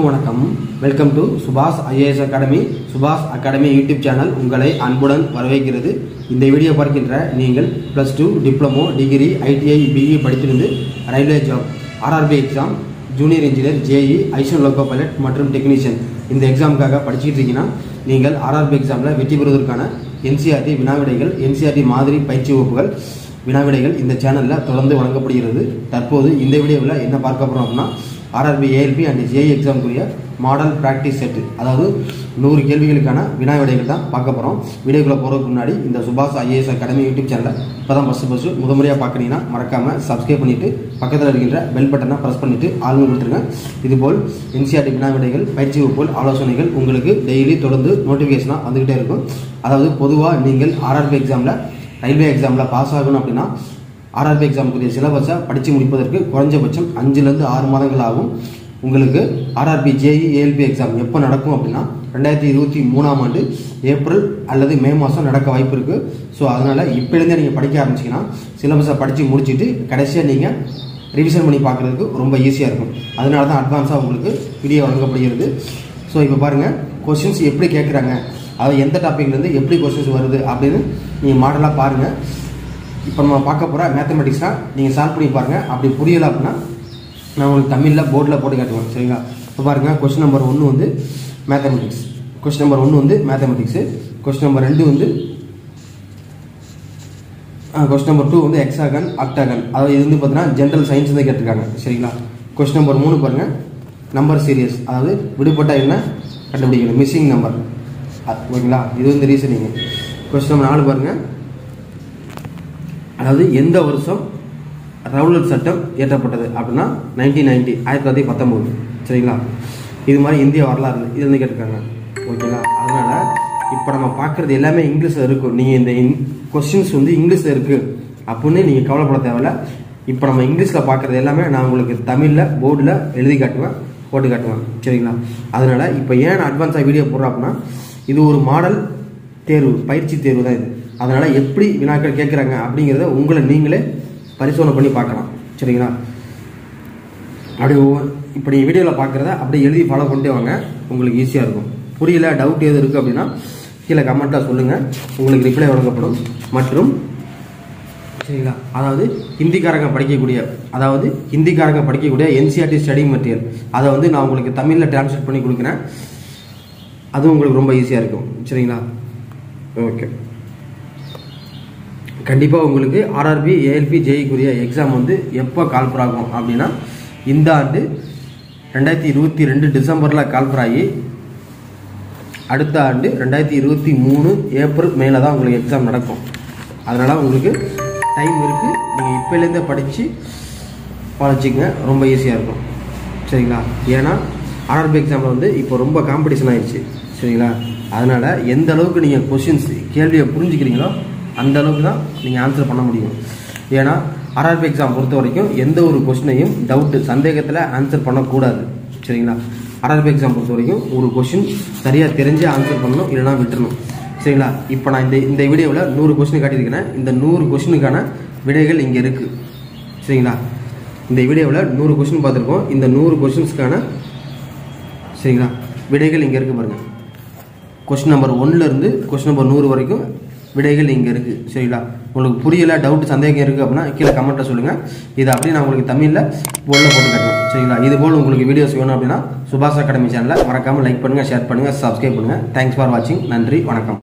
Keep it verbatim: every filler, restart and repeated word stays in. அனைவருக்கும் வணக்கம். Welcome to சுபாஷ் ஐஏஎஸ் அகாடமி. சுபாஷ் அகாடமி யூடியூப் சேனல் உங்களை அன்புடன் வரவேற்கிறது. இந்த வீடியோ பார்க்கின்ற நீங்கள் plus two, diploma, degree, ITI, BE படித்திருந்து railway job, RRB exam, junior engineer, JE, ஐசன் லோகோ பைலட் மற்றும் டெக்னீஷியன் இந்த எக்ஸாமுக்காக படிச்சுட்டு இருக்கீங்கன்னா நீங்கள் ஆர்ஆர்பி எக்ஸாமில் வெற்றி பெறுவதற்கான என்சிஆர்டி வினாவிடைகள், என்சிஆர்டி மாதிரி பயிற்சி வகுப்புகள், வினாவிடைகள் இந்த சேனலில் தொடர்ந்து வழங்கப்படுகிறது. தற்போது இந்த வீடியோவில் என்ன பார்க்க போகிறோம் அப்படின்னா, ஆர்ஆர்பி ஏஎல்பி அண்ட் ஜேஇ எக்ஸாமுக்குரிய மாடல் ப்ராக்டிஸ் செட்டு, அதாவது நூறு கேள்விகளுக்கான வினா விடைகள் தான் பார்க்க போகிறோம். வீடியோக்குள்ளே போகிறதுக்கு முன்னாடி இந்த சுபாஷ் ஐஏஎஸ் அகாடமி யூடியூப் சேனலை இப்போ தான் ஃபஸ்ட்டு ஃபஸ்ட்டு முதமுறையாக பார்க்குறீங்கன்னா மறக்காமல் சப்ஸ்கிரைப் பண்ணிவிட்டு பக்கத்தில் இருக்கின்ற பெல் பட்டனை ப்ரெஸ் பண்ணிவிட்டு ஆல்மோ கொடுத்துருங்க. இதுபோல் என்சிஆர்டி வினா விடைகள், பயிற்சி வகுப்புகள், ஆலோசனைகள் உங்களுக்கு டெய்லி தொடர்ந்து நோட்டிஃபிகேஷனாக வந்துக்கிட்டே இருக்கும். அதாவது பொதுவாக நீங்கள் ஆர்ஆர்பி எக்ஸாமில், ரயில்வே எக்ஸாமில் பாஸ் ஆகணும் அப்படின்னா ஆர்ஆர்பி எக்ஸாமுக்குரிய சிலபஸை படித்து முடிப்பதற்கு குறைஞ்சபட்சம் அஞ்சுலேருந்து ஆறு மாதங்கள் ஆகும். உங்களுக்கு ஆர்ஆர்பி ஜேஇ ஏஎல்பி எக்ஸாம் எப்போ நடக்கும் அப்படின்னா ரெண்டாயிரத்தி இருபத்தி மூணாம் ஆண்டு ஏப்ரல் அல்லது மே மாதம் நடக்க வாய்ப்பு இருக்குது. ஸோ அதனால் இப்போலேருந்தே நீங்கள் படிக்க ஆரம்பிச்சிங்கன்னா சிலபஸை படித்து முடிச்சுட்டு கடைசியாக நீங்கள் ரிவிஷன் பண்ணி பார்க்குறதுக்கு ரொம்ப ஈஸியாக இருக்கும். அதனால தான் அட்வான்ஸாக உங்களுக்கு வீடியோ வழங்கப்படுகிறது. ஸோ இப்போ பாருங்கள், கொஸ்டின்ஸ் எப்படி கேட்குறாங்க, அது எந்த டாப்பிக்லேருந்து எப்படி கொஸ்டின்ஸ் வருது அப்படின்னு நீங்கள் மாடலாக பாருங்கள். இப்போ நம்ம பார்க்க போகிற மேத்தமெட்டிக்ஸ்னால் நீங்கள் சால்வ் பண்ணி பாருங்கள். அப்படி புரியலை அப்படின்னா நான் உங்களுக்கு தமிழில் போர்டில் போட்டு காட்டுவேன், சரிங்களா? இப்போ பாருங்கள், கொஸ்டின் நம்பர் ஒன்று வந்து மேத்தமெட்டிக்ஸ், கொஸ்டின் நம்பர் ஒன்று வந்து மேத்தமெட்டிக்ஸு, கொஸ்டின் நம்பர் ரெண்டு வந்து கொஸ்டின் நம்பர் டூ வந்து ஹெக்ஸாகன், ஆக்டாகன், அதாவது இது வந்து பார்த்தீங்கன்னா ஜென்ரல் சயின்ஸ் தான் கேட்டிருக்காங்க, சரிங்களா? கொஸ்டின் நம்பர் மூணு பாருங்கள், நம்பர் சீரியஸ், அதாவது விடுபட்டா என்ன கண்டுபிடிக்கணும், மிஸ்ஸிங் நம்பர், ஓகேங்களா? இது வந்து ரீசனிங். கொஸ்டின் நம்பர் நாலு பாருங்கள், அதாவது எந்த வருஷம் ரவுலட் சட்டம் ஏற்றப்பட்டது அப்படின்னா நைன்டீன் நைன்டி ஆயிரத்தி தொள்ளாயிரத்தி பத்தொம்போது சரிங்களா? இது மாதிரி இந்திய வரலாறு இது வந்து கேட்டிருக்காங்க, ஓகேங்களா? அதனால் இப்போ நம்ம பார்க்குறது எல்லாமே இங்கிலீஷில் இருக்கும். நீங்கள் இந்த கொஸ்டின்ஸ் வந்து இங்கிலீஷில் இருக்குது அப்படின்னு நீங்கள் கவலைப்பட தேவையில்லை. இப்போ நம்ம இங்கிலீஷில் பார்க்குறது எல்லாமே நான் உங்களுக்கு தமிழில் போர்டில் எழுதி காட்டுவேன், போட்டு காட்டுவேன், சரிங்களா? அதனால் இப்போ ஏன் அட்வான்ஸாக வீடியோ போடுறோம் அப்படின்னா இது ஒரு மாடல் தேர்வு, பயிற்சி தேர்வு தான் இது. அதனால் எப்படி வினாக்கள் கேட்குறாங்க அப்படிங்கிறத உங்களை நீங்களே பரிசோதனை பண்ணி பார்க்கலாம், சரிங்களா? அப்படி ஒவ்வொரு இப்படி வீடியோவில் பார்க்குறத அப்படியே எழுதி ஃபாலோ பண்ணிட்டே வாங்க, உங்களுக்கு ஈஸியாக இருக்கும். புரியல, டவுட் எது இருக்குது அப்படின்னா கீழே கமெண்ட்டாக சொல்லுங்கள், உங்களுக்கு ரிப்ளை வழங்கப்படும். மற்றும் சரிங்களா, அதாவது ஹிந்திக்காரங்க படிக்கக்கூடிய, அதாவது ஹிந்திக்காரங்க படிக்கக்கூடிய என்சிஆர்டி ஸ்டடி மெட்டீரியல் அதை வந்து நான் உங்களுக்கு தமிழில் டிரான்ஸ்லேட் பண்ணி கொடுக்குறேன். அதுவும் உங்களுக்கு ரொம்ப ஈஸியாக இருக்கும், சரிங்களா? ஓகே, கண்டிப்பாக உங்களுக்கு ஆர்ஆர்பி ஏஎல்பி ஜேஇக்குரிய எக்ஸாம் வந்து எப்போ கால்ஃபர் ஆகும் அப்படின்னா இந்த ஆண்டு ரெண்டாயிரத்தி இருபத்தி ரெண்டு டிசம்பரில் கால்ஃபர் ஆகி அடுத்த ஆண்டு ரெண்டாயிரத்தி இருபத்தி மூணு ஏப்ரல் மேலே தான் உங்களுக்கு எக்ஸாம் நடக்கும். அதனால் உங்களுக்கு டைம் இருக்குது, நீங்கள் இப்போலேருந்தே படித்து பழச்சிங்க, ரொம்ப ஈஸியாக இருக்கும், சரிங்களா? ஏன்னா ஆர்ஆர்பி எக்ஸாமில் வந்து இப்போ ரொம்ப காம்படிஷன் ஆகிடுச்சு, சரிங்களா? அதனால் எந்த அளவுக்கு நீங்கள் கொஷின்ஸ் கேள்வியை புரிஞ்சுக்கிறீங்களோ அந்த அளவுக்கு தான் நீங்கள் ஆன்சர் பண்ண முடியும். ஏன்னா ஆர்ஆர்பி எக்ஸாம் பொறுத்த வரைக்கும் எந்த ஒரு கொஸ்டினையும் டவுட்டு, சந்தேகத்தில் ஆன்சர் பண்ணக்கூடாது, சரிங்களா? ஆர்ஆர்பி எக்ஸாம் பொறுத்த வரைக்கும் ஒரு கொஸ்டின் சரியாக தெரிஞ்சு ஆன்சர் பண்ணணும், இல்லைனா விட்டுறணும், சரிங்களா? இப்போ நான் இந்த இந்த வீடியோவில் நூறு கொஸ்டின் காட்டியிருக்கேன். இந்த நூறு கொஸ்டினுக்கான விடைகள் இங்கே இருக்குது, சரிங்களா? இந்த வீடியோவில் நூறு கொஸ்டின் பார்த்துருக்கோம். இந்த நூறு கொஸ்டின்ஸ்க்கான சரிங்களா விடைகள் இங்கே இருக்குது பாருங்கள். கொஸ்டின் நம்பர் ஒன்றுலேருந்து கொஸ்டின் நம்பர் நூறு வரைக்கும் விடைகள் இங்கே இருக்குது, சரிங்களா? உங்களுக்கு புரியலை, டவுட், சந்தேகம் இருக்குது அப்படின்னா கீழே கமெண்ட்டை சொல்லுங்கள். இதை அப்படியே நான் உங்களுக்கு தமிழில் போர்டில் போட்டு காட்டுவேன், சரிங்களா? இதுபோல் உங்களுக்கு வீடியோஸ் வேணும் அப்படின்னா சுபாஷ் அகாடமி சேனலை மறக்காமல் லைக் பண்ணுங்கள், ஷேர் பண்ணுங்கள், சப்ஸ்கிரைப் பண்ணுங்கள். தேங்க்ஸ் ஃபார் வாட்சிங். நன்றி, வணக்கம்.